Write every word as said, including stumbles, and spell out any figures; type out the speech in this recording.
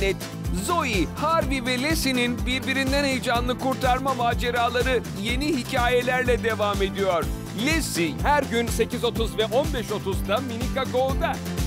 hayal et. Zoe, Harvey ve Lassie'nin birbirinden heyecanlı kurtarma maceraları yeni hikayelerle devam ediyor. Lassie her gün sekiz otuz ve on beş otuzda Minikago'da.